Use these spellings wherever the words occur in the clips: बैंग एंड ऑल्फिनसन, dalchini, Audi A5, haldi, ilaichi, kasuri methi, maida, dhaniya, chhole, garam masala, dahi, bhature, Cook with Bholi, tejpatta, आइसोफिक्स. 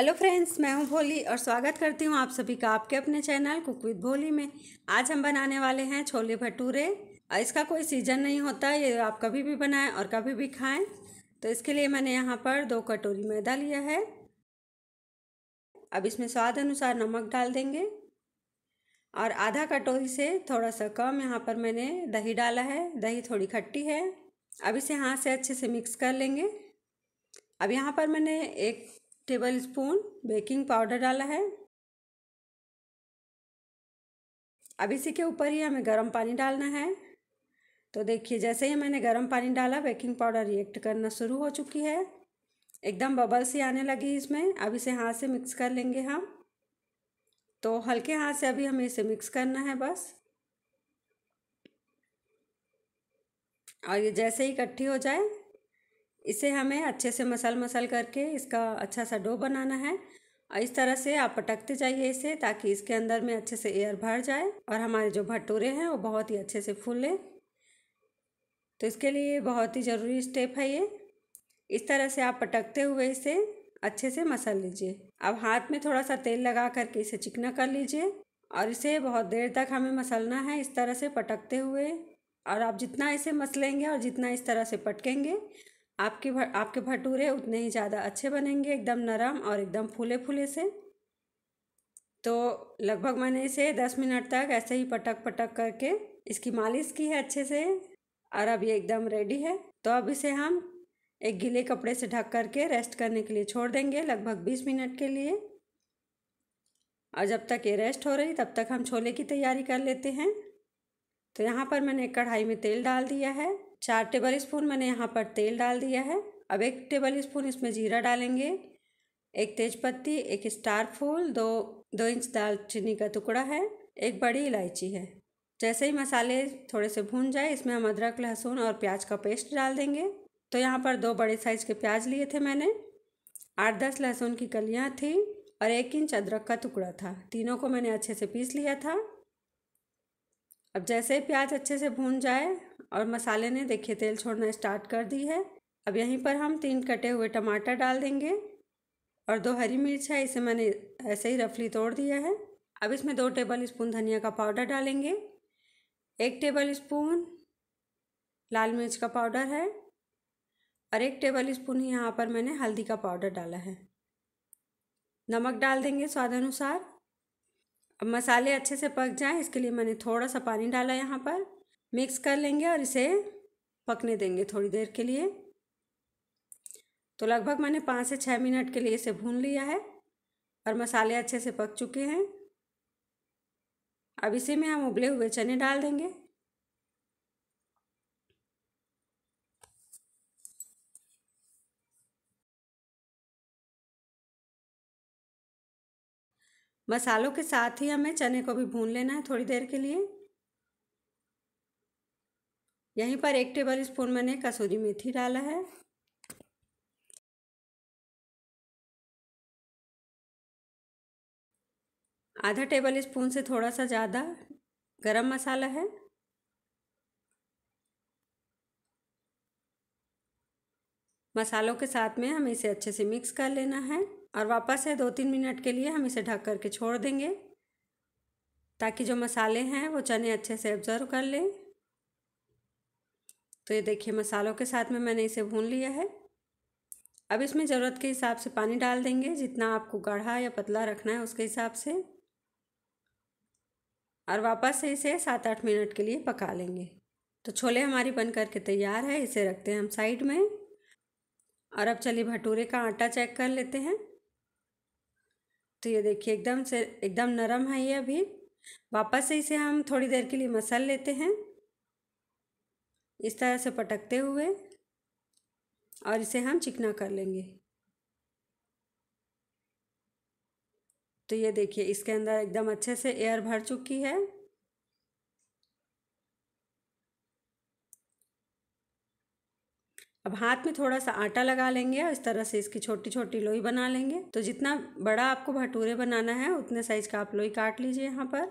Hello friends, मैं हूं भोली और स्वागत करती हूं आप सभी का आपके अपने चैनल कुक विद भोली में। आज हम बनाने वाले हैं छोले भटूरे। इसका कोई सीजन नहीं होता, ये आप कभी भी बनाएं और कभी भी खाएं। तो इसके लिए मैंने यहां पर 2 कटोरी मैदा लिया है। अब इसमें स्वाद अनुसार नमक डाल देंगे और आधा कटोरी से थोड़ा सा कम यहाँ पर मैंने दही डाला है। दही थोड़ी खट्टी है। अब इसे हाथ से अच्छे से मिक्स कर लेंगे। अब यहाँ पर मैंने 1 टेबल स्पून बेकिंग पाउडर डाला है। अब इसी के ऊपर ही हमें गर्म पानी डालना है। तो देखिए, जैसे ही मैंने गर्म पानी डाला, बेकिंग पाउडर रिएक्ट करना शुरू हो चुकी है। एकदम बबल्स ही आने लगी इसमें। अब इसे हाथ से मिक्स कर लेंगे हम। तो हल्के हाथ से अभी हमें इसे मिक्स करना है बस। और ये जैसे ही इकट्ठी हो जाए, इसे हमें अच्छे से मसल करके इसका अच्छा सा डो बनाना है। और इस तरह से आप पटकते जाइए इसे, ताकि इसके अंदर में अच्छे से एयर भर जाए और हमारे जो भटूरे हैं वो बहुत ही अच्छे से फूलें। तो इसके लिए बहुत ही ज़रूरी स्टेप है ये। इस तरह से आप पटकते हुए इसे अच्छे से मसल लीजिए। अब हाथ में थोड़ा सा तेल लगा करके इसे चिकना कर लीजिए और इसे बहुत देर तक हमें मसलना है इस तरह से पटकते हुए। और आप जितना इसे मसलेंगे और जितना इस तरह से पटकेंगे, आपके भटूरे उतने ही ज़्यादा अच्छे बनेंगे, एकदम नरम और एकदम फूले फूले से। तो लगभग मैंने इसे 10 मिनट तक ऐसे ही पटक करके इसकी मालिश की है अच्छे से। और अब ये एकदम रेडी है। तो अब इसे हम एक गीले कपड़े से ढक करके रेस्ट करने के लिए छोड़ देंगे लगभग 20 मिनट के लिए। और जब तक ये रेस्ट हो रही, तब तक हम छोले की तैयारी कर लेते हैं। तो यहाँ पर मैंने एक कढ़ाई में तेल डाल दिया है। 4 टेबल स्पून मैंने यहाँ पर तेल डाल दिया है। अब 1 टेबल स्पून इसमें जीरा डालेंगे, 1 तेजपत्ती, 1 स्टार फूल, 2 इंच दालचीनी का टुकड़ा है, 1 बड़ी इलायची है। जैसे ही मसाले थोड़े से भून जाए, इसमें हम अदरक, लहसुन और प्याज का पेस्ट डाल देंगे। तो यहाँ पर 2 बड़े साइज़ के प्याज लिए थे मैंने, 8-10 लहसुन की कलियाँ थी और 1 इंच अदरक का टुकड़ा था। तीनों को मैंने अच्छे से पीस लिया था। अब जैसे ही प्याज अच्छे से भून जाए और मसाले ने देखिए तेल छोड़ना स्टार्ट कर दी है। अब यहीं पर हम 3 कटे हुए टमाटर डाल देंगे और 2 हरी मिर्च है, इसे मैंने ऐसे ही रफली तोड़ दिया है। अब इसमें 2 टेबल स्पून धनिया का पाउडर डालेंगे, 1 टेबल स्पून लाल मिर्च का पाउडर है और 1 टेबल स्पून ही यहाँ पर मैंने हल्दी का पाउडर डाला है। नमक डाल देंगे स्वाद अनुसार। अब मसाले अच्छे से पक जाएं, इसके लिए मैंने थोड़ा सा पानी डाला यहाँ पर। मिक्स कर लेंगे और इसे पकने देंगे थोड़ी देर के लिए। तो लगभग मैंने 5 से 6 मिनट के लिए इसे भून लिया है और मसाले अच्छे से पक चुके हैं। अब इसी में हम उबले हुए चने डाल देंगे। मसालों के साथ ही हमें चने को भी भून लेना है थोड़ी देर के लिए। यहीं पर 1 टेबल स्पून मैंने कसूरी मेथी डाला है। आधा टेबल स्पून से थोड़ा सा ज़्यादा गरम मसाला है। मसालों के साथ में हमें इसे अच्छे से मिक्स कर लेना है और वापस से 2-3 मिनट के लिए हम इसे ढक करके छोड़ देंगे, ताकि जो मसाले हैं वो चने अच्छे से एब्जर्व कर लें। तो ये देखिए, मसालों के साथ में मैंने इसे भून लिया है। अब इसमें ज़रूरत के हिसाब से पानी डाल देंगे, जितना आपको गाढ़ा या पतला रखना है उसके हिसाब से। और वापस से इसे 7-8 मिनट के लिए पका लेंगे। तो छोले हमारी बन करके तैयार है। इसे रखते हैं हम साइड में। और अब चलिए भटूरे का आटा चेक कर लेते हैं। तो ये देखिए, एकदम नरम है ये। अभी वापस से इसे हम थोड़ी देर के लिए मसल लेते हैं इस तरह से पटकते हुए और इसे हम चिकना कर लेंगे। तो ये देखिए, इसके अंदर एकदम अच्छे से एयर भर चुकी है। अब हाथ में थोड़ा सा आटा लगा लेंगे और इस तरह से इसकी छोटी छोटी लोई बना लेंगे। तो जितना बड़ा आपको भटूरे बनाना है उतने साइज़ का आप लोई काट लीजिए यहाँ पर।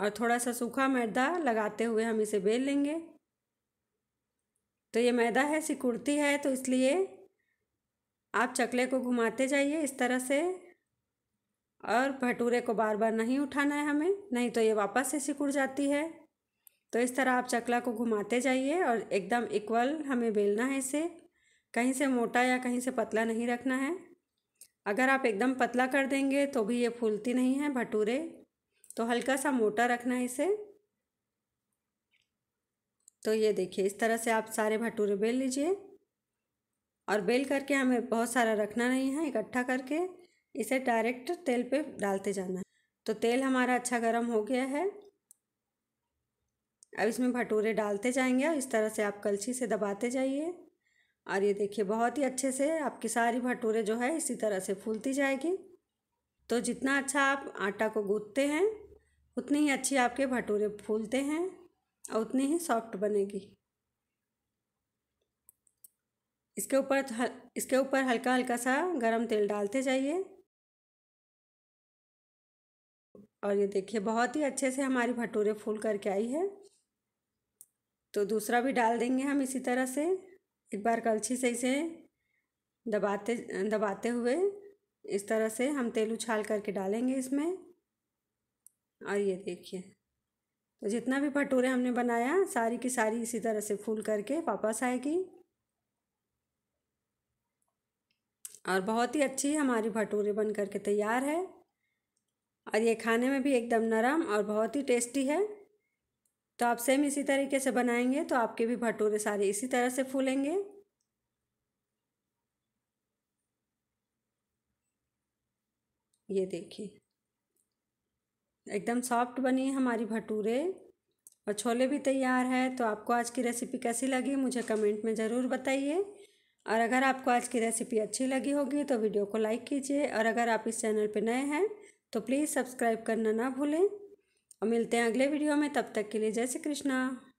और थोड़ा सा सूखा मैदा लगाते हुए हम इसे बेल लेंगे। तो ये मैदा है, सिकुड़ती है, तो इसलिए आप चकले को घुमाते जाइए इस तरह से, और भटूरे को बार बार नहीं उठाना है हमें, नहीं तो ये वापस से सिकुड़ जाती है। तो इस तरह आप चकला को घुमाते जाइए और एकदम इक्वल हमें बेलना है इसे, कहीं से मोटा या कहीं से पतला नहीं रखना है। अगर आप एकदम पतला कर देंगे तो भी ये फूलती नहीं है भटूरे, तो हल्का सा मोटा रखना है इसे। तो ये देखिए इस तरह से आप सारे भटूरे बेल लीजिए, और बेल करके हमें बहुत सारा रखना नहीं है, इकट्ठा करके इसे डायरेक्ट तेल पे डालते जाना है। तो तेल हमारा अच्छा गर्म हो गया है, अब इसमें भटूरे डालते जाएंगे और इस तरह से आप कलछी से दबाते जाइए, और ये देखिए बहुत ही अच्छे से आपकी सारी भटूरे जो है इसी तरह से फूलती जाएगी। तो जितना अच्छा आप आटा को गूँथते हैं उतनी ही अच्छी आपके भटूरे फूलते हैं और उतनी ही सॉफ्ट बनेगी। इसके ऊपर हल्का हल्का सा गरम तेल डालते जाइए, और ये देखिए बहुत ही अच्छे से हमारी भटूरे फूल करके आई है। तो दूसरा भी डाल देंगे हम इसी तरह से, एक बार कलछी से इसे दबाते हुए इस तरह से हम तेल उछाल करके डालेंगे इसमें, और ये देखिए तो जितना भी भटूरे हमने बनाया सारी की सारी इसी तरह से फूल करके वापस आएगी, और बहुत ही अच्छी हमारी भटूरे बन करके तैयार है। और ये खाने में भी एकदम नरम और बहुत ही टेस्टी है। तो आप सेम इसी तरीके से बनाएंगे तो आपके भी भटूरे सारे इसी तरह से फूलेंगे। ये देखिए एकदम सॉफ्ट बनी हमारी भटूरे और छोले भी तैयार है। तो आपको आज की रेसिपी कैसी लगी मुझे कमेंट में ज़रूर बताइए, और अगर आपको आज की रेसिपी अच्छी लगी होगी तो वीडियो को लाइक कीजिए, और अगर आप इस चैनल पर नए हैं तो प्लीज़ सब्सक्राइब करना ना भूलें। और मिलते हैं अगले वीडियो में, तब तक के लिए जय श्री कृष्णा।